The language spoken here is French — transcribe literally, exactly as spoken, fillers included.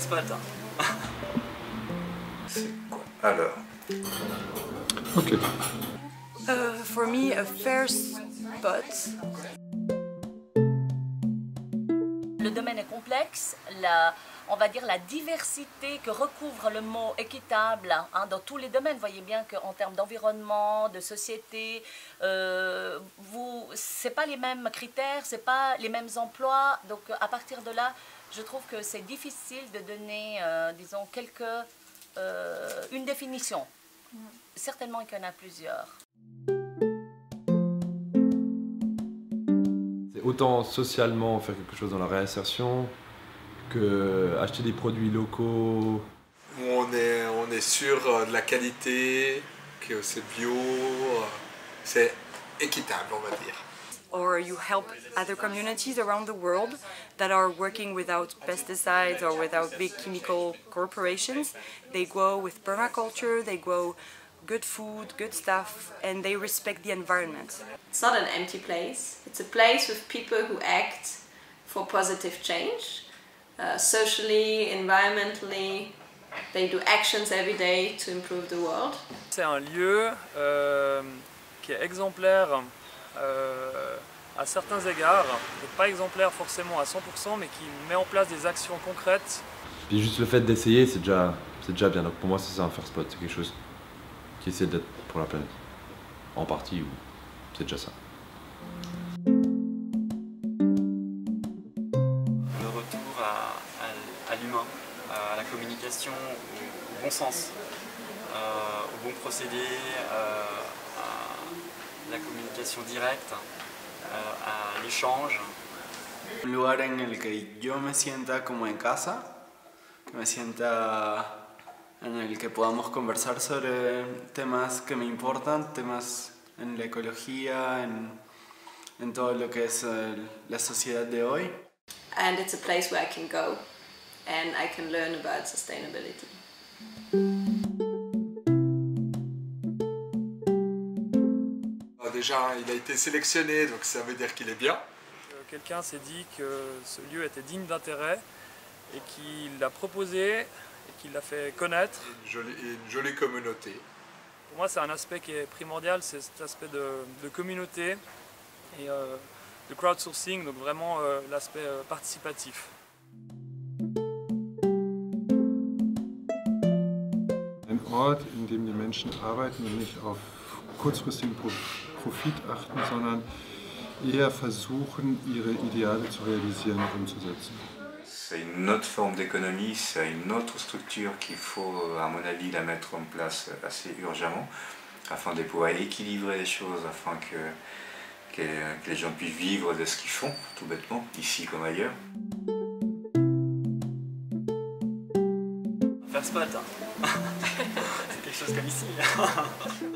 c'est pas le temps. C'est quoi? Alors. Ok. Uh, for me, a fair spot. Le domaine est complexe. La, on va dire la diversité que recouvre le mot équitable hein, dans tous les domaines. Vous voyez bien qu'en termes d'environnement, de société, euh, vous, c'est pas les mêmes critères, c'est pas les mêmes emplois. Donc à partir de là, je trouve que c'est difficile de donner, euh, disons, quelques, euh, une définition. Certainement qu'il y en a plusieurs. C'est autant socialement faire quelque chose dans la réinsertion que acheter des produits locaux. On est, on est sûr de la qualité, que c'est bio, c'est équitable, on va dire. Or you help other communities around the world that are working without pesticides or without big chemical corporations. They grow with permaculture, they grow good food, good stuff, and they respect the environment. It's not an empty place, it's a place with people who act for positive change. Uh, socially, environmentally, they do actions every day to improve the world. C'est un lieu euh, qui est exemplaire Euh, à certains égards, et pas exemplaire forcément à cent pour cent, mais qui met en place des actions concrètes. Puis juste le fait d'essayer, c'est déjà, c'est déjà bien. Donc pour moi, c'est un fair spot, c'est quelque chose qui essaie d'être pour la planète. En partie, c'est déjà ça. Le retour à, à, à l'humain, à la communication, au, au bon sens, euh, au bon procédé, euh, la communication directe, euh, à l'échange. Un lugar en el que yo me sienta como en casa, que me sienta en el que podamos conversar sobre temas que me importan, temas en la ecología, en, en todo lo que es el, la sociedad de hoy. And it's a place where I can go and I can learn about sustainability. Déjà, il a été sélectionné, donc ça veut dire qu'il est bien. Quelqu'un s'est dit que ce lieu était digne d'intérêt et qu'il l'a proposé et qu'il l'a fait connaître. Une jolie, une jolie communauté. Pour moi, c'est un aspect qui est primordial, c'est cet aspect de, de communauté et euh, de crowdsourcing, donc vraiment euh, l'aspect euh, participatif. Ein Ort, in dem die Menschen arbeiten und nicht auf kurzfristigen Profit achten, sondern eher versuchen, ihre Ideale zu realisieren und umzusetzen. C'est une autre forme d'économie, c'est une autre structure qu'il faut, à mon avis, la mettre en place assez urgemment, afin de pouvoir équilibrer les choses, afin que, que, que les gens puissent vivre de ce qu'ils font, tout bêtement, ici comme ailleurs. Faire spot, hein. C'est quelque chose comme ici.